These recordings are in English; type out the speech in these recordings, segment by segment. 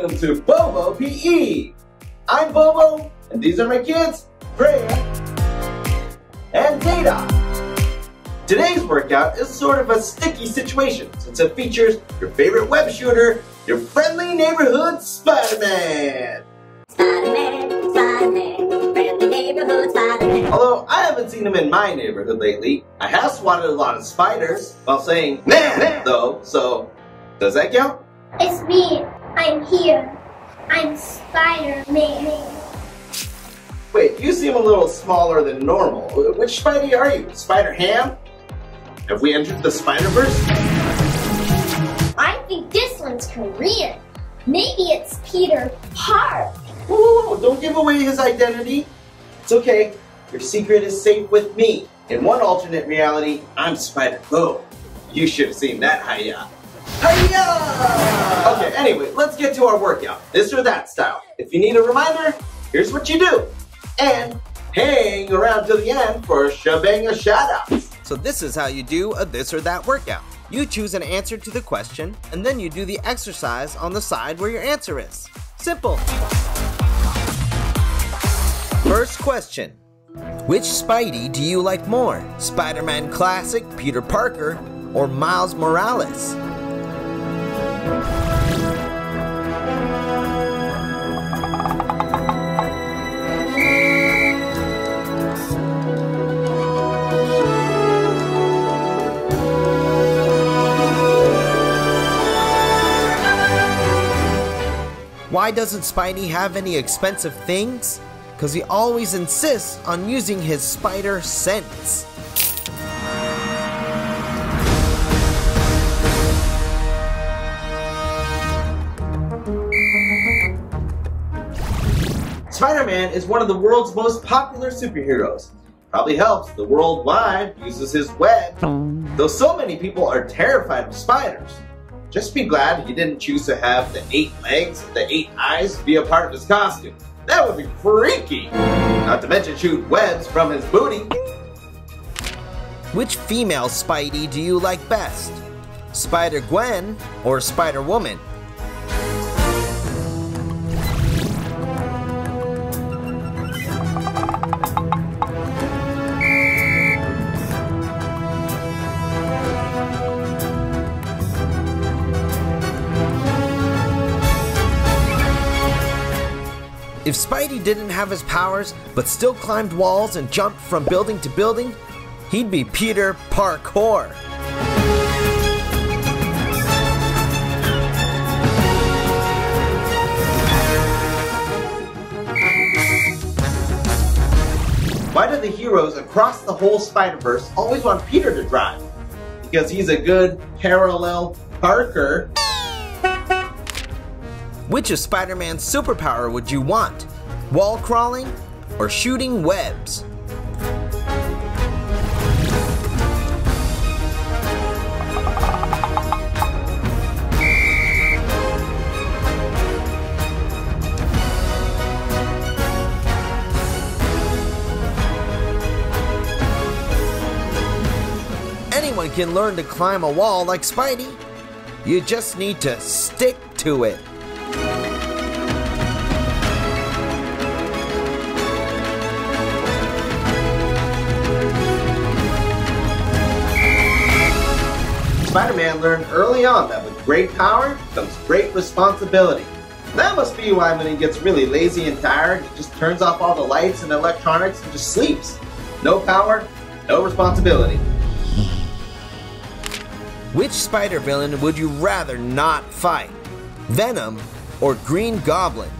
welcome to Bobo PE. I'm Bobo, and these are my kids, Freya and Data. Today's workout is sort of a sticky situation since it features your favorite web shooter, your friendly neighborhood Spider-Man. Spider-Man, Spider-Man, friendly neighborhood Spider-Man. Although I haven't seen him in my neighborhood lately, I have swatted a lot of spiders while saying man though, so does that count? It's me. I'm here. I'm Spider-Man. Wait, you seem a little smaller than normal. Which Spidey are you? Spider-Ham? Have we entered the Spider-Verse? I think this one's Korean. Maybe it's Peter Park. Whoa, don't give away his identity. It's okay. Your secret is safe with me. In one alternate reality, I'm Spider-Bo. You should have seen that, hiya. Hi-ya! Okay, anyway, let's get to our workout. This or that style. If you need a reminder, here's what you do. And hang around till the end for shebang of shout-outs. So this is how you do a this or that workout. You choose an answer to the question, and then you do the exercise on the side where your answer is. Simple. First question. Which Spidey do you like more? Spider-Man Classic, Peter Parker, or Miles Morales? Why doesn't Spidey have any expensive things? Because he always insists on using his spider sense. Spider-Man is one of the world's most popular superheroes. Probably helps the World Wide uses his web, though so many people are terrified of spiders. Just be glad he didn't choose to have the 8 legs and the 8 eyes be a part of his costume. That would be freaky! Not to mention shoot webs from his booty. Which female Spidey do you like best? Spider-Gwen or Spider-Woman? If Spidey didn't have his powers, but still climbed walls and jumped from building to building, he'd be Peter Parkour. Why do the heroes across the whole Spider-Verse always want Peter to drive? Because he's a good parallel Parker. Which of Spider-Man's superpower would you want? Wall crawling or shooting webs? Anyone can learn to climb a wall like Spidey. You just need to stick to it. Spider-Man learned early on that with great power comes great responsibility. That must be why when he gets really lazy and tired, he just turns off all the lights and electronics and just sleeps. No power, no responsibility. Which Spider-Villain would you rather not fight? Venom or Green Goblin?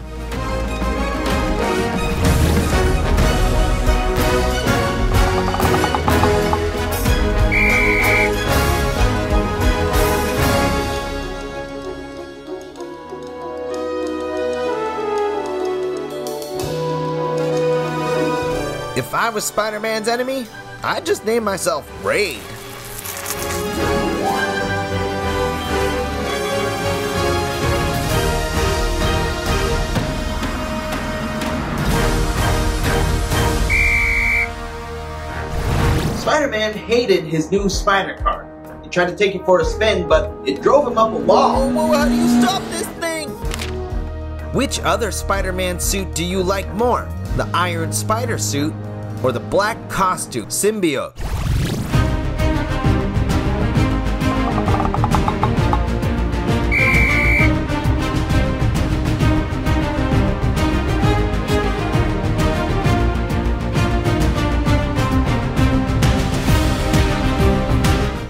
If I was Spider-Man's enemy, I'd just name myself Raid. Spider-Man hated his new spider car. He tried to take it for a spin, but it drove him up a wall. Whoa, how do you stop this thing? Which other Spider-Man suit do you like more? The Iron Spider suit or the black costume symbiote?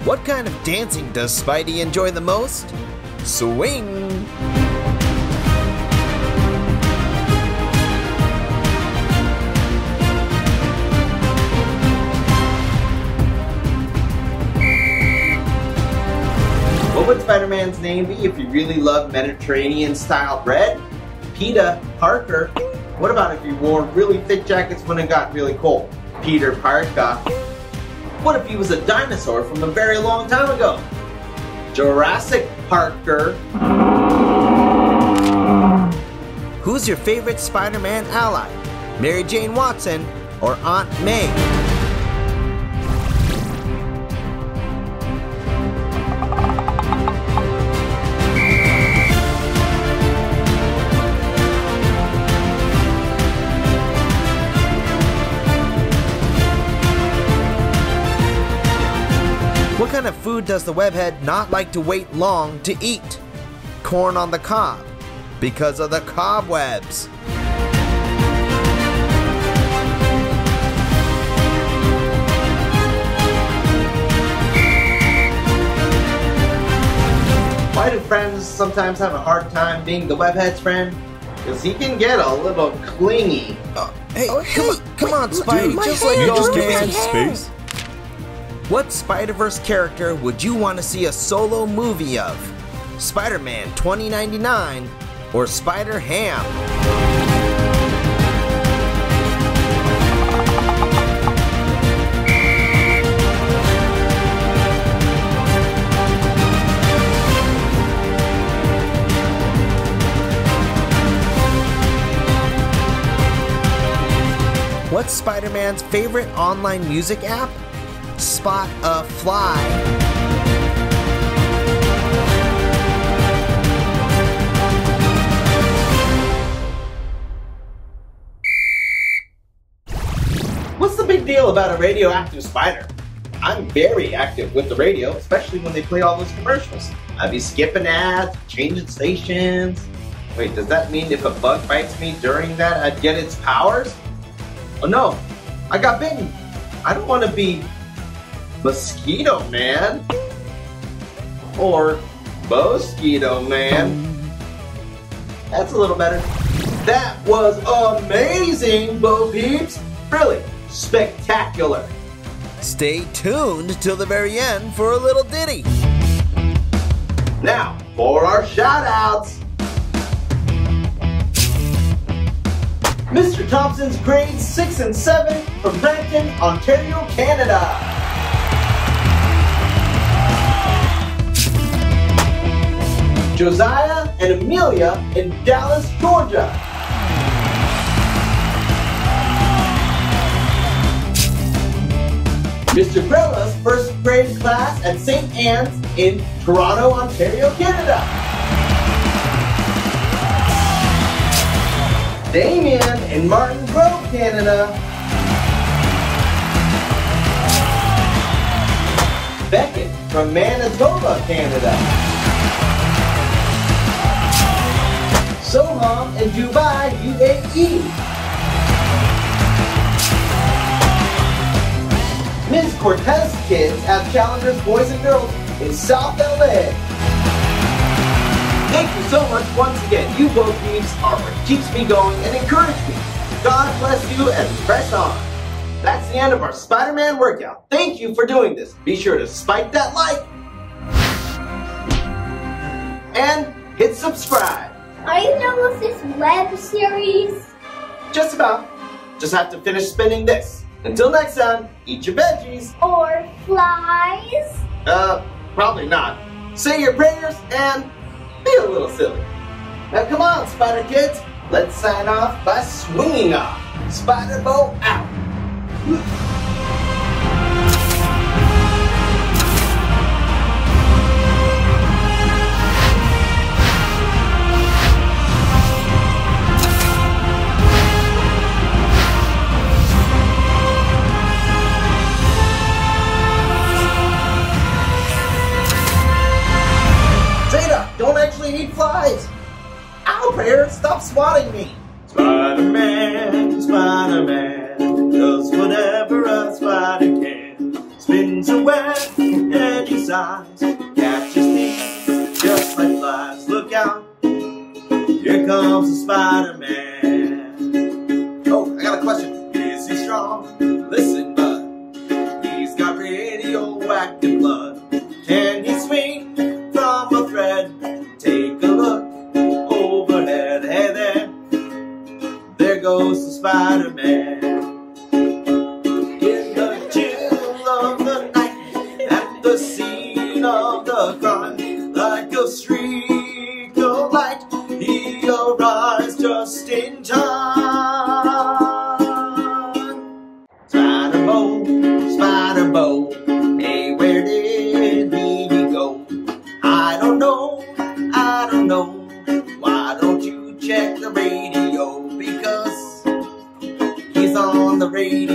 What kind of dancing does Spidey enjoy the most? Swing! What would Spider-Man's name be if you really love Mediterranean-style bread? Peter Parker. What about if you wore really thick jackets when it got really cold? Peter Parker. What if he was a dinosaur from a very long time ago? Jurassic Parker. Who's your favorite Spider-Man ally? Mary Jane Watson or Aunt May? What kind of food does the webhead not like to wait long to eat? Corn on the cob, because of the cobwebs. Why do friends sometimes have a hard time being the webhead's friend? Because he can get a little clingy. Come on, Spidey, just let go, man. Space. What Spider-Verse character would you want to see a solo movie of? Spider-Man 2099 or Spider-Ham? What's Spider-Man's favorite online music app? Spot a Fly. What's the big deal about a radioactive spider? I'm very active with the radio, especially when they play all those commercials. I'd be skipping ads, changing stations. Wait, does that mean if a bug bites me during that, I'd get its powers? Oh no, I got bitten. I don't want to be Mosquito Man or Mosquito Man. That's a little better. That was amazing, Bo Peeps. Really spectacular. Stay tuned till the very end for a little ditty. Now for our shout outs. Mr. Thompson's grades 6 and 7 from Brampton, Ontario, Canada. Josiah and Amelia in Dallas, Georgia. Mr. Grella's first grade class at St. Anne's in Toronto, Ontario, Canada. Damien in Martin Grove, Canada. Beckett from Manitoba, Canada. Soham in Dubai, UAE. Ms. Cortez kids have Challengers Boys and Girls in South LA. Thank you so much once again. You Bo Peeps are what keeps me going and encourage me. God bless you and press on. That's the end of our Spider-Man workout. Thank you for doing this. Be sure to spike that like and hit subscribe. Are you done with this web series? Just about. Just have to finish spinning this. Until next time, eat your veggies. Or flies. Probably not. Say your prayers and be a little silly. Now come on, Spider Kids. Let's sign off by swinging off. Spider-Bo out. actually need flies! Ow, Peter, stop swatting me! Spider-Man, Spider-Man, does whatever a spider can. Spins a web any size, catches thieves just like flies. Look out, here comes the Spider-Man. Oh, I got a question. Is he strong? Listen, bud, he's got radioactive blood. Can he swing from a thread? Take a look overhead. Hey there, there goes the Spider-Man. In the chill of the night, at the scene of the crime, like a streak of light, he arrives just in time. Spider-Bo, Spider-Bo, radio, because he's on the radio.